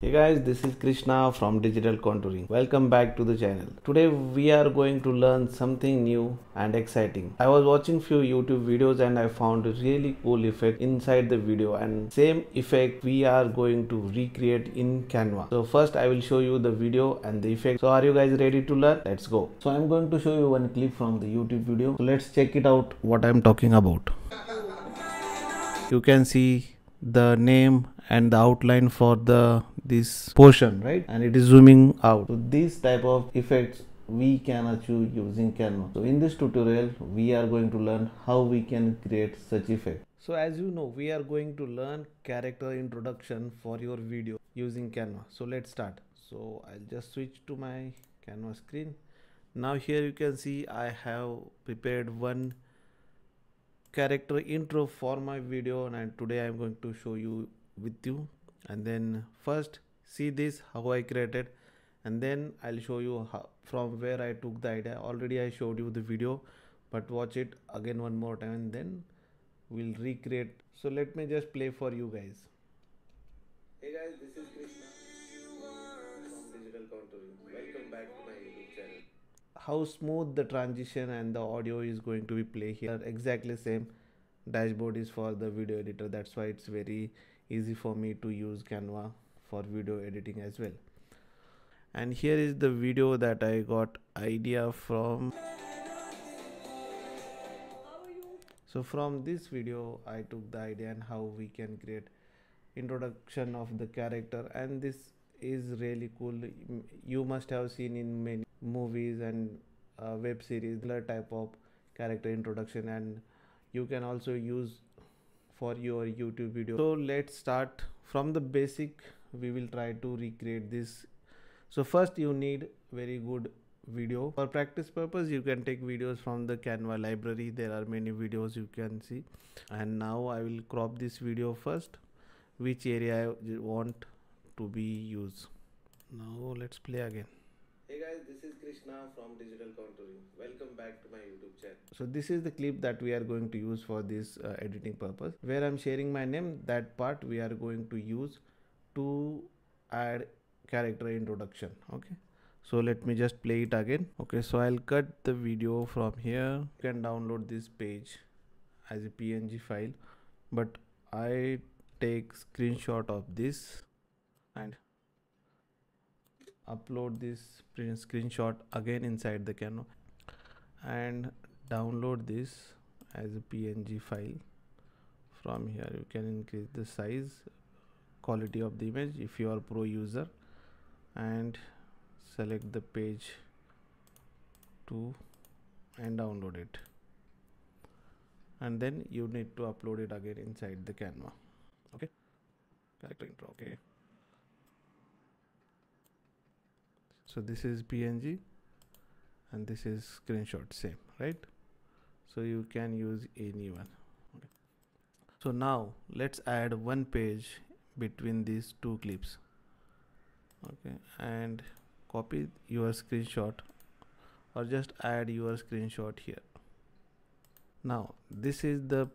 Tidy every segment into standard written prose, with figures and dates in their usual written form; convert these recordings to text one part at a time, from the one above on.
Hey guys, this is Krishna from Digital Contouring. Welcome back to the channel. Today we are going to learn something new and exciting. I was watching few YouTube videos and I found a really cool effect inside the video, and same effect we are going to recreate in Canva. So first I will show you the video and the effect. So are you guys ready to learn? Let's go. So I'm going to show you one clip from the YouTube video. So let's check it out what I'm talking about. You can see the name and the outline for this portion, right? And it is zooming out. So this type of effects we can achieve using Canva. So in this tutorial we are going to learn how we can create such effect. So as you know, we are going to learn character introduction for your video using Canva. So let's start. So I'll just switch to my Canva screen. Now here you can see I have prepared one character intro for my video, and today I'm going to show you with you. And then first see this how I created, and then I'll show you how, from where I took the idea. Already I showed you the video, but watch it again one more time and then we'll recreate. So let me just play for you guys. Hey guys, this is Krishna from Digital Contouring. Welcome back to my YouTube channel. How smooth the transition and the audio is going to be played here. Exactly same dashboard is for the video editor. That's why it's very easy for me to use Canva for video editing as well. And here is the video that I got idea from. So from this video I took the idea and how we can create introduction of the character, and this is really cool. You must have seen in many movies and web series the type of character introduction, and you can also use for your YouTube video. So let's start from the basic. We will try to recreate this. So first you need very good video. For practice purpose you can take videos from the Canva library. There are many videos you can see. And now I will crop this video first, which area I want to be used. Now let's play again. Hey guys, this is Krishna from Digital Contouring. Welcome back to my YouTube channel. So this is the clip that we are going to use for this editing purpose. Where I'm sharing my name, that part we are going to use to add character introduction. Okay. So let me just play it again. Okay. So I'll cut the video from here. You can download this page as a PNG file, but I take screenshot of this and upload this print screenshot again inside the Canva and download this as a PNG file. From here you can increase the size, quality of the image if you are pro user, and select the page to and download it, and then you need to upload it again inside the Canva. Okay, character intro. Okay, so this is PNG and this is screenshot, same, right? So you can use any one. Okay. So now let's add one page between these two clips. Okay, and copy your screenshot or just add your screenshot here. Now this is the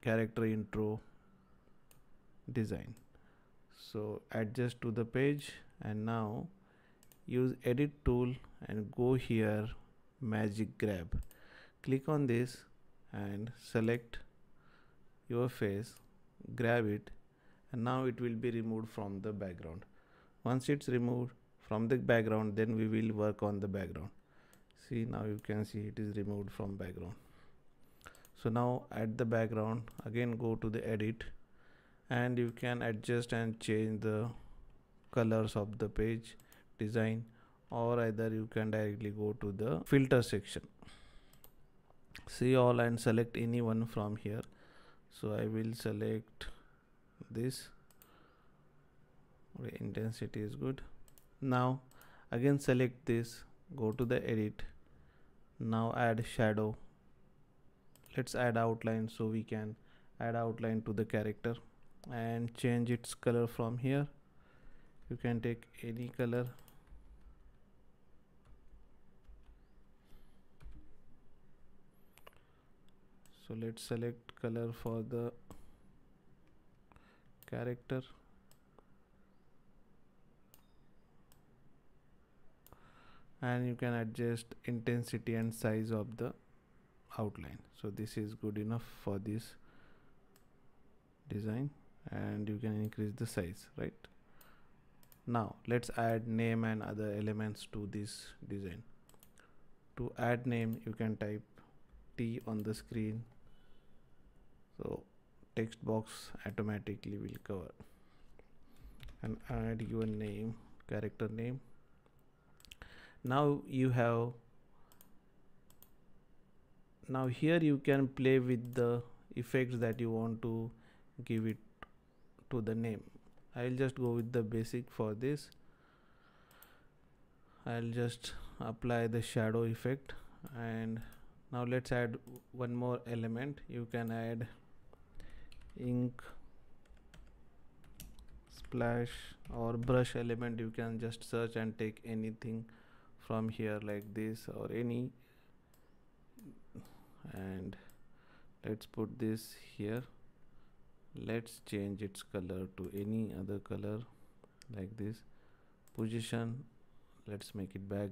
character intro design. So adjust to the page, and now use edit tool and go here, magic grab, click on this and select your face, grab it, and now it will be removed from the background. Once it's removed from the background, then we will work on the background. See, now you can see it is removed from background. So now add the background again, go to the edit, and you can adjust and change the colors of the page design, or either you can directly go to the filter section, see all, and select any one from here. So I will select this. Okay, intensity is good. Now again select this, go to the edit, now add shadow. Let's add outline. So we can add outline to the character and change its color from here. You can take any color. So let's select color for the character and you can adjust intensity and size of the outline. So this is good enough for this design, and you can increase the size, right? Now let's add name and other elements to this design. To add name, you can type T on the screen, so text box automatically will cover, and add your name, character name. Now you have, now here you can play with the effects that you want to give it to the name. I'll just go with the basic for this. I'll just apply the shadow effect, and now let's add one more element. You can add ink splash or brush element. You can just search and take anything from here like this or any, and let's put this here. Let's change its color to any other color like this. Position, let's make it back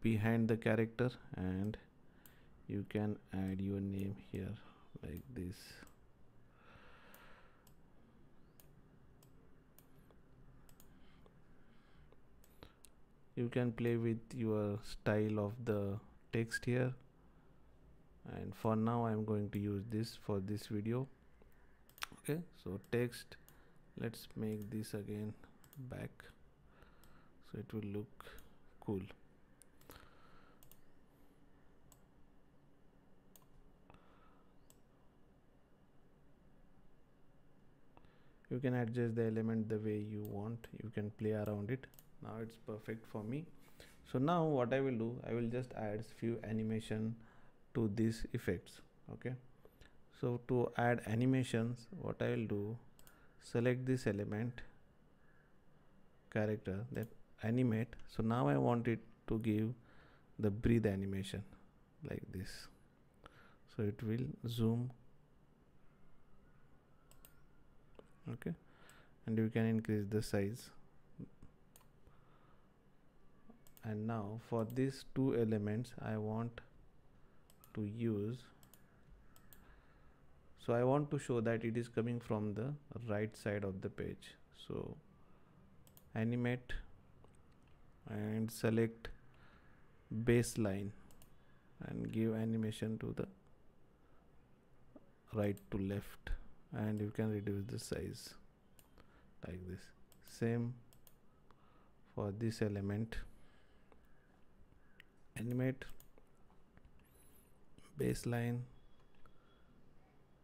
behind the character, and you can add your name here like this. You can play with your style of the text here, and for now I'm going to use this for this video. Okay, so text, let's make this again back so it will look cool. You can adjust the element the way you want. You can play around it. Now it's perfect for me. So now what I will do, I will just add few animation to these effects. Okay, so to add animations, what I will do, select this element character, that animate. So now I want it to give the breathe animation like this, so it will zoom. Okay, and you can increase the size. And now for these two elements I want to use, so I want to show that it is coming from the right side of the page. So animate and select baseline and give animation to the right to left, and you can reduce the size like this. Same for this element, animate, baseline,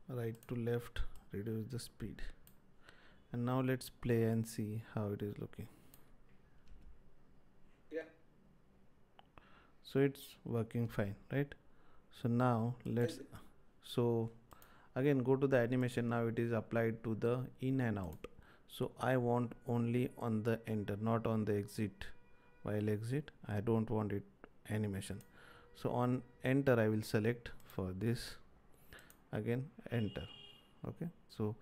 right to left, reduce the speed. And now let's play and see how it is looking. Yeah, so it's working fine, right? So now let's, so again go to the animation. Now it is applied to the in and out, so I want only on the enter, not on the exit. While exit I don't want it animation, so on enter I will select for this, again enter. Okay, so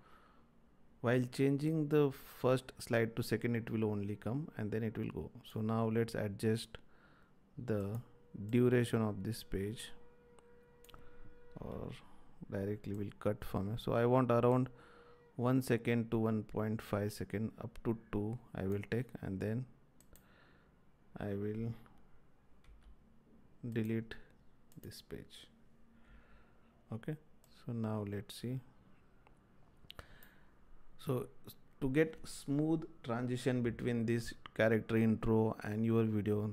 while changing the first slide to second it will only come, and then it will go. So now let's adjust the duration of this page, or directly will cut from it. So I want around 1 second to 1.5 second, up to 2 I will take, and then I will delete this page. Okay, so now let's see. So to get smooth transition between this character intro and your video,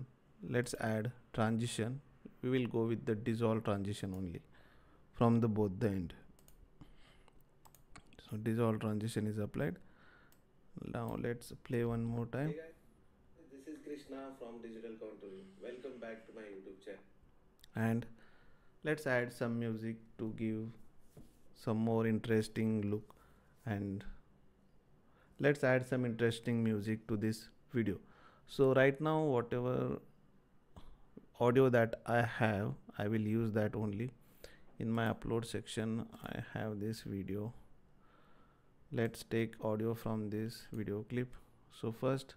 let's add transition. We will go with the dissolve transition only from the both the end. So dissolve transition is applied. Now let's play one more time. Hey guys, this is Krishna from Digital Contouring. Welcome back to my YouTube channel. And let's add some music to give some more interesting look, and let's add some interesting music to this video. So right now whatever audio that I have, I will use that only. In my upload section I have this video. Let's take audio from this video clip. So first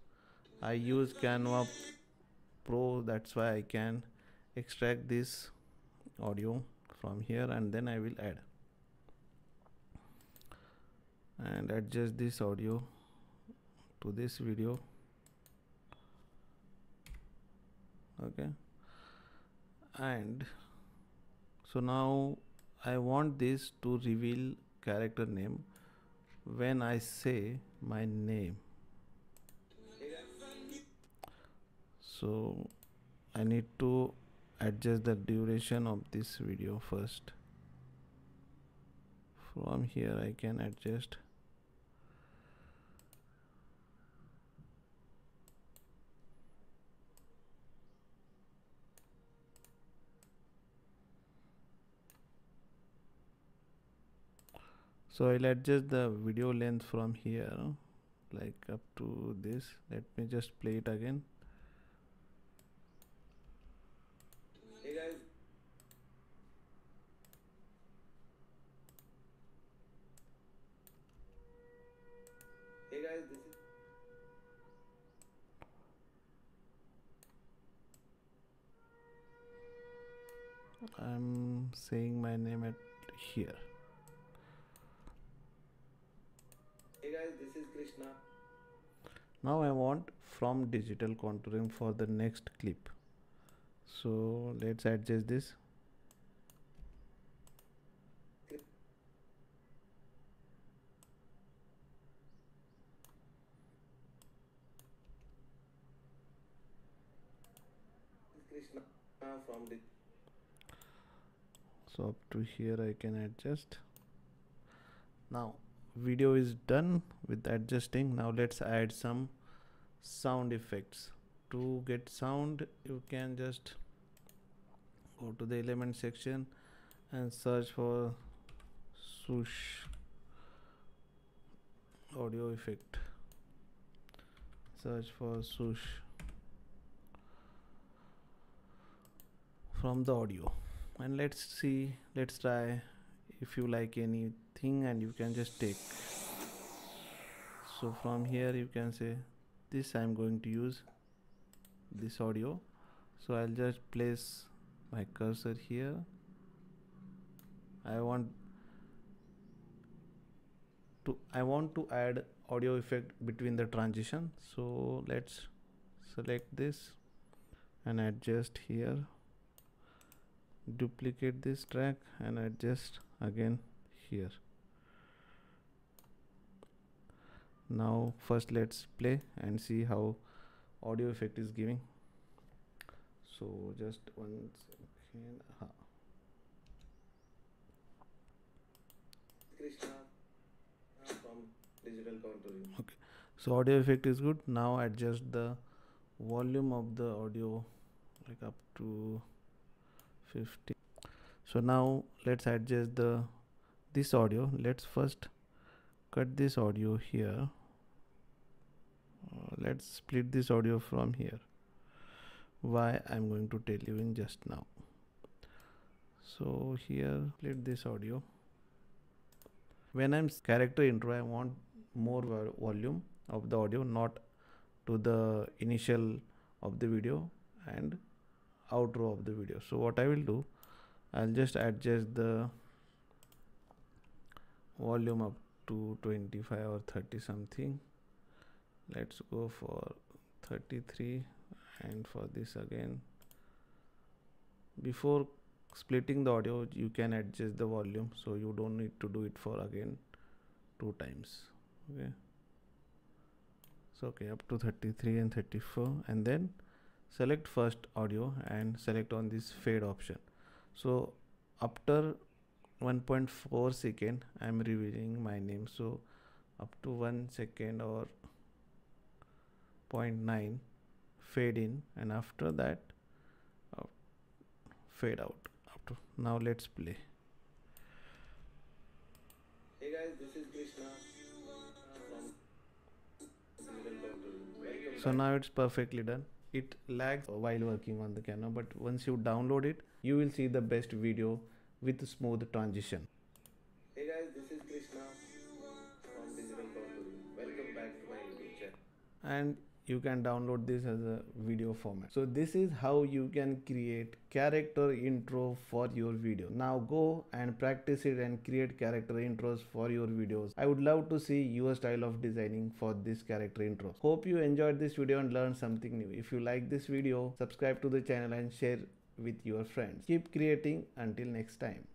I use Canva Pro, that's why I can extract this audio from here and then I will add and adjust this audio to this video. Okay, and so now I want this to reveal character name when I say my name. So I need to adjust the duration of this video first. From here I can adjust. So I'll adjust the video length from here, like up to this. Let me just play it again. Hey guys. Hey guys, this is. I'm saying my name at here. Hey guys, this is Krishna. Now I want from digital contouring for the next clip. So let's adjust this. Krishna from the. So up to here I can adjust. Now video is done with adjusting. Now let's add some sound effects. To get sound, you can just go to the element section and search for swoosh audio effect. Search for swoosh from the audio, and let's see, let's try if you like anything, and you can just take. So from here you can say this, I'm going to use this audio, so I'll just place my cursor here. I want to add audio effect between the transition, so let's select this and adjust here, duplicate this track and adjust again here. Now first let's play and see how audio effect is giving. So just one second. Krishna from digital contouring. Okay, so audio effect is good. Now adjust the volume of the audio like up to 50. So now let's adjust this audio. Let's first cut this audio here. Let's split this audio from here. Why, I'm going to tell you in just now. So here, split this audio. When I'm character intro, I want more volume of the audio, not to the initial of the video and outro of the video. So what I will do, I'll just adjust the volume up to 25 or 30 something. Let's go for 33, and for this again. Before splitting the audio, you can adjust the volume, so you don't need to do it for again 2 times. Okay. So okay, up to 33 and 34, and then select first audio and select on this fade option. So after 1.4 second, I'm revealing my name. So up to 1 second or 0.9 fade in, and after that fade out. Now let's play. Hey guys, this is Krishna. So now it's perfectly done. It lags while working on the Canva, but once you download it, you will see the best video with smooth transition. Hey guys, this is Krishna from Digital Contouring. Welcome back to my YouTube channel. And you can download this as a video format. So this is how you can create character intro for your video. Now go and practice it and create character intros for your videos. I would love to see your style of designing for this character intro. Hope you enjoyed this video and learned something new. If you like this video, subscribe to the channel and share with your friends. Keep creating until next time.